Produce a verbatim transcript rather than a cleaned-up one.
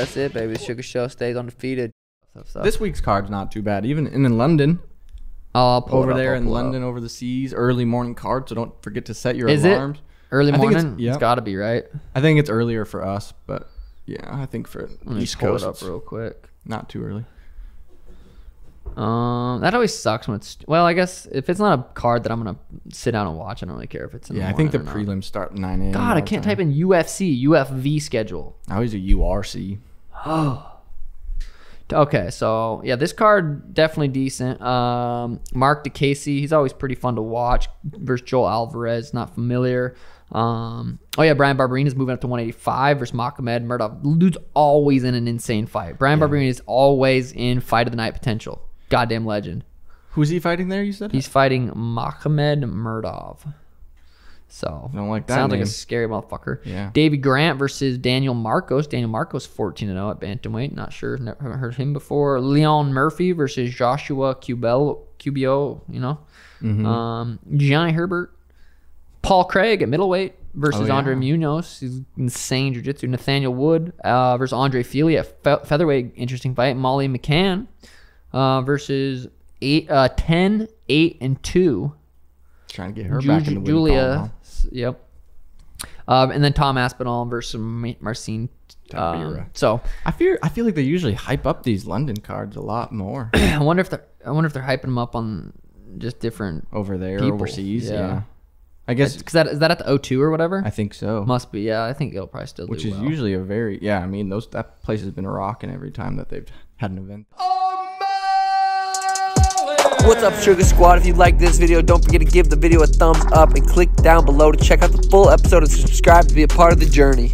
that's it, baby. Sugar Show stays undefeated. Stuff, stuff. This week's card's not too bad, even in, in London. I'll pull over it up, there I'll in London, up. over the seas, early morning card. So don't forget to set your Is alarms. It early morning? It's, yeah. It's got to be, right? I think it's earlier for us, but yeah, I think for Let East pull Coast. It up real quick. Not too early. Um, that always sucks when it's. Well, I guess if it's not a card that I'm gonna sit down and watch, I don't really care if it's. In yeah, the I think the prelims start at nine a m God, I can't type in U F C, U F V schedule. I always do U R C. Oh. Okay, so yeah, this card definitely decent. Um, Mark DeCasey, he's always pretty fun to watch versus Joel Alvarez. Not familiar. Um, oh yeah, Brian Barberini is moving up to one eighty-five versus Mohamed Murdoch. Dude's always in an insane fight. Brian yeah. Barberini is always in fight of the night potential. Goddamn legend. Who's he fighting there? You said he's fighting Mohamed Murdoch. So I don't like that. Sounds name. like a scary motherfucker. Yeah. Davey Grant versus Daniel Marcos. Daniel Marcos fourteen and oh at bantamweight. Not sure. Never haven't heard him before. Leon Murphy versus Joshua Kubel. Cubio, you know. Mm-hmm. Um, Johnny Herbert. Paul Craig at middleweight versus oh, yeah. Andre Munoz. He's insane jiu-jitsu. Nathaniel Wood uh, versus Andre Feely at fe featherweight. Interesting fight. Molly McCann. Uh, versus eight, uh, ten, eight, and two. Trying to get her Ju back in the Julia. Column, yep. Um, and then Tom Aspinall versus Marcin Tybura. Um, so I fear I feel like they usually hype up these London cards a lot more. I wonder if they're I wonder if they're hyping them up on just different over there people. overseas. Yeah. yeah. I guess because that is that at the O two or whatever. I think so. Must be. Yeah, I think it'll probably still. Which do is well. usually a very yeah. I mean those that place has been rocking every time that they've had an event. Oh! What's up, Sugar Squad? If you like this video, don't forget to give the video a thumbs up and click down below to check out the full episode and subscribe to be a part of the journey.